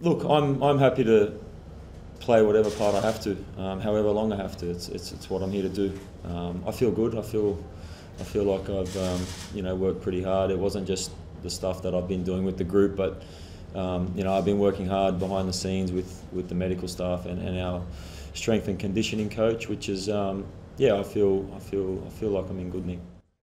Look, I'm happy to play whatever part I have to, however long I have to. It's what I'm here to do. I feel good. I feel like I've worked pretty hard. It wasn't just the stuff that I've been doing with the group, but I've been working hard behind the scenes with the medical staff and our strength and conditioning coach, which is I feel like I'm in good nick.